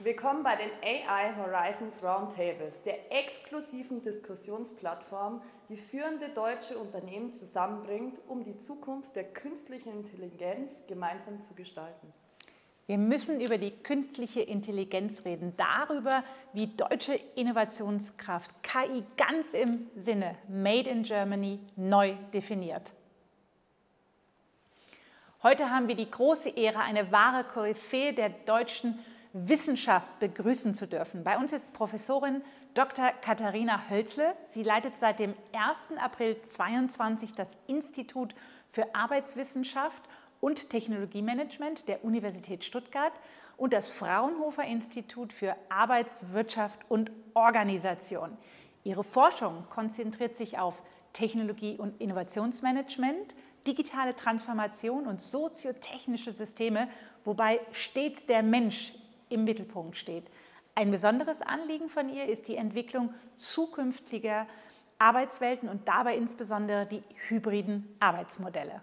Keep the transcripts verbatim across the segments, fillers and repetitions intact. Willkommen bei den A I Horizons Roundtables, der exklusiven Diskussionsplattform, die führende deutsche Unternehmen zusammenbringt, um die Zukunft der künstlichen Intelligenz gemeinsam zu gestalten. Wir müssen über die künstliche Intelligenz reden, darüber, wie deutsche Innovationskraft K I ganz im Sinne Made in Germany neu definiert. Heute haben wir die große Ehre, eine wahre Koryphäe der deutschen Wissenschaft begrüßen zu dürfen. Bei uns ist Professorin Doktor Katharina Hölzle. Sie leitet seit dem ersten April zweitausendzweiundzwanzig das Institut für Arbeitswissenschaft und Technologiemanagement der Universität Stuttgart und das Fraunhofer-Institut für Arbeitswirtschaft und Organisation. Ihre Forschung konzentriert sich auf Technologie- und Innovationsmanagement, digitale Transformation und soziotechnische Systeme, wobei stets der Mensch im Mittelpunkt steht. Ein besonderes Anliegen von ihr ist die Entwicklung zukünftiger Arbeitswelten und dabei insbesondere die hybriden Arbeitsmodelle.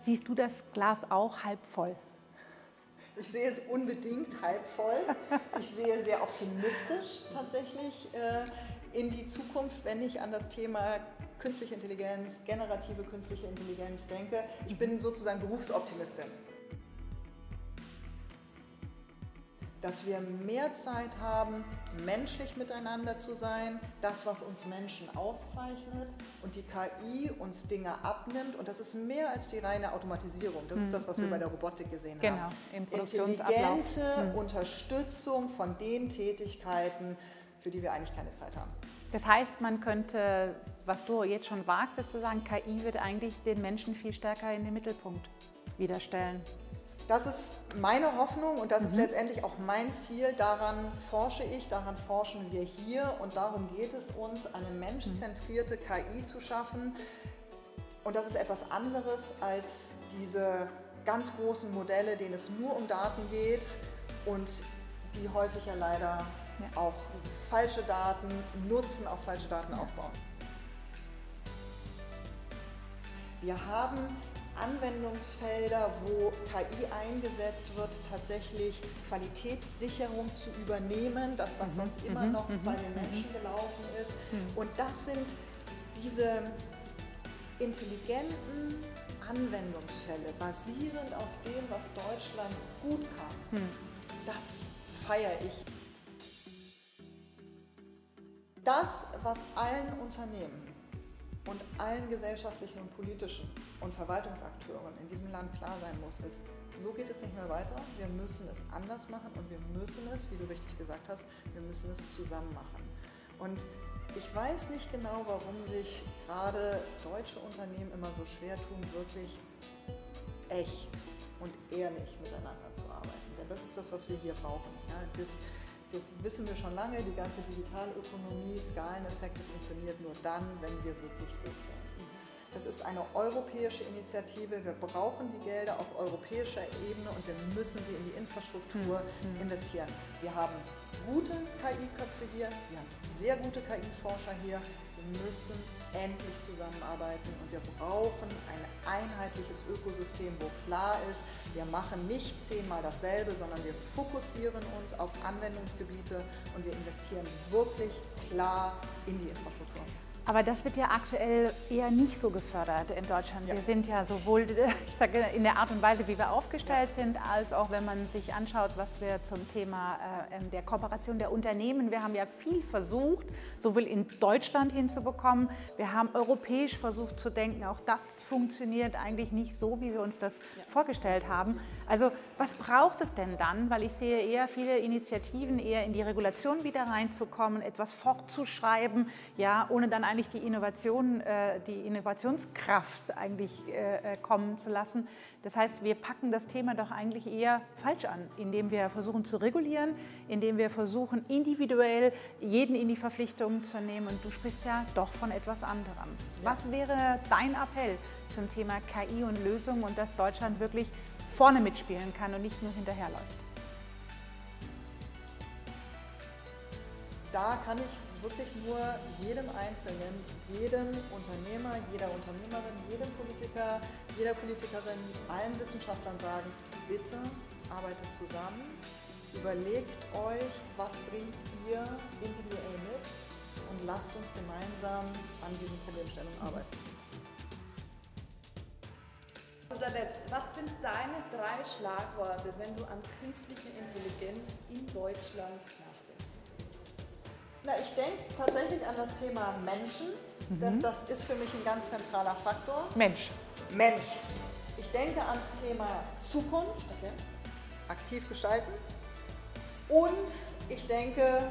Siehst du das Glas auch halb voll? Ich sehe es unbedingt halb voll. Ich sehe sehr optimistisch tatsächlich äh, in die Zukunft, wenn ich an das Thema künstliche Intelligenz, generative künstliche Intelligenz denke. Ich bin sozusagen Berufsoptimistin. Dass wir mehr Zeit haben, menschlich miteinander zu sein, das, was uns Menschen auszeichnet und die K I uns Dinge abnimmt. Und das ist mehr als die reine Automatisierung. Das hm. ist das, was hm. wir bei der Robotik gesehen genau. haben. Im Produktionsablauf. Intelligente hm. Unterstützung von den Tätigkeiten, für die wir eigentlich keine Zeit haben. Das heißt, man könnte, was du jetzt schon wagst, ist zu sagen, K I wird eigentlich den Menschen viel stärker in den Mittelpunkt wiederstellen. Das ist meine Hoffnung und das mhm. ist letztendlich auch mein Ziel. Daran forsche ich, daran forschen wir hier und darum geht es uns, eine menschzentrierte K I zu schaffen. Und das ist etwas anderes als diese ganz großen Modelle, denen es nur um Daten geht und die häufig ja leider ja. auch falsche Daten nutzen, auf falsche Daten ja. aufbauen. Wir haben Anwendungsfelder, wo K I eingesetzt wird, tatsächlich Qualitätssicherung zu übernehmen, das, was mhm. sonst immer mhm. noch mhm. bei den Menschen gelaufen ist. Mhm. Und das sind diese intelligenten Anwendungsfälle, basierend auf dem, was Deutschland gut kann. Mhm. Das feiere ich. Das, was allen Unternehmen und allen gesellschaftlichen und politischen und Verwaltungsakteuren in diesem Land klar sein muss, ist, so geht es nicht mehr weiter, wir müssen es anders machen und wir müssen es, wie du richtig gesagt hast, wir müssen es zusammen machen. Und ich weiß nicht genau, warum sich gerade deutsche Unternehmen immer so schwer tun, wirklich echt und ehrlich miteinander zu arbeiten, denn das ist das, was wir hier brauchen. Ja, das, Das wissen wir schon lange, die ganze Digitalökonomie, Skaleneffekte funktioniert nur dann, wenn wir wirklich groß werden. Das ist eine europäische Initiative, wir brauchen die Gelder auf europäischer Ebene und wir müssen sie in die Infrastruktur mhm. investieren. Wir haben gute K I-Köpfe hier, wir haben sehr gute K I-Forscher hier, sie müssen endlich zusammenarbeiten und wir brauchen ein einheitliches Ökosystem, wo klar ist, wir machen nicht zehnmal dasselbe, sondern wir fokussieren uns auf Anwendungsgebiete und wir investieren wirklich klar in die Infrastruktur. Aber das wird ja aktuell eher nicht so gefördert in Deutschland. Ja. Wir sind ja sowohl, ich sage, in der Art und Weise, wie wir aufgestellt ja. sind, als auch wenn man sich anschaut, was wir zum Thema äh, der Kooperation der Unternehmen, wir haben ja viel versucht, sowohl in Deutschland hinzubekommen, wir haben europäisch versucht zu denken, auch das funktioniert eigentlich nicht so, wie wir uns das ja. vorgestellt haben. Also was braucht es denn dann? Weil ich sehe eher viele Initiativen, eher in die Regulation wieder reinzukommen, etwas fortzuschreiben, ja, ohne dann ein die Innovation, die Innovationskraft eigentlich kommen zu lassen. Das heißt, wir packen das Thema doch eigentlich eher falsch an, indem wir versuchen zu regulieren, indem wir versuchen, individuell jeden in die Verpflichtung zu nehmen. Und du sprichst ja doch von etwas anderem. Ja. Was wäre dein Appell zum Thema K I und Lösungen und dass Deutschland wirklich vorne mitspielen kann und nicht nur hinterherläuft? Da kann ich wirklich nur jedem Einzelnen, jedem Unternehmer, jeder Unternehmerin, jedem Politiker, jeder Politikerin, allen Wissenschaftlern sagen, bitte arbeitet zusammen, überlegt euch, was bringt ihr individuell mit und lasst uns gemeinsam an diesen Problemstellungen arbeiten. Und zuletzt, was sind deine drei Schlagworte, wenn du an künstliche Intelligenz in Deutschland nachdenkst? Na, ich denke tatsächlich an das Thema Menschen, mhm. denn das ist für mich ein ganz zentraler Faktor. Mensch. Mensch. Ich denke ans Thema Zukunft, okay. aktiv gestalten. Und ich denke,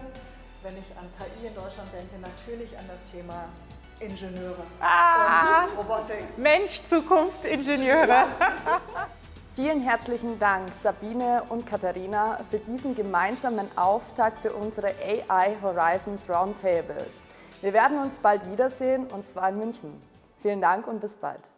wenn ich an K I in Deutschland denke, natürlich an das Thema Ingenieure ah, und Robotik. Mensch, Zukunft, Ingenieure. Ja. Vielen herzlichen Dank, Sabine und Katharina, für diesen gemeinsamen Auftakt für unsere A I Horizons Roundtables. Wir werden uns bald wiedersehen, und zwar in München. Vielen Dank und bis bald.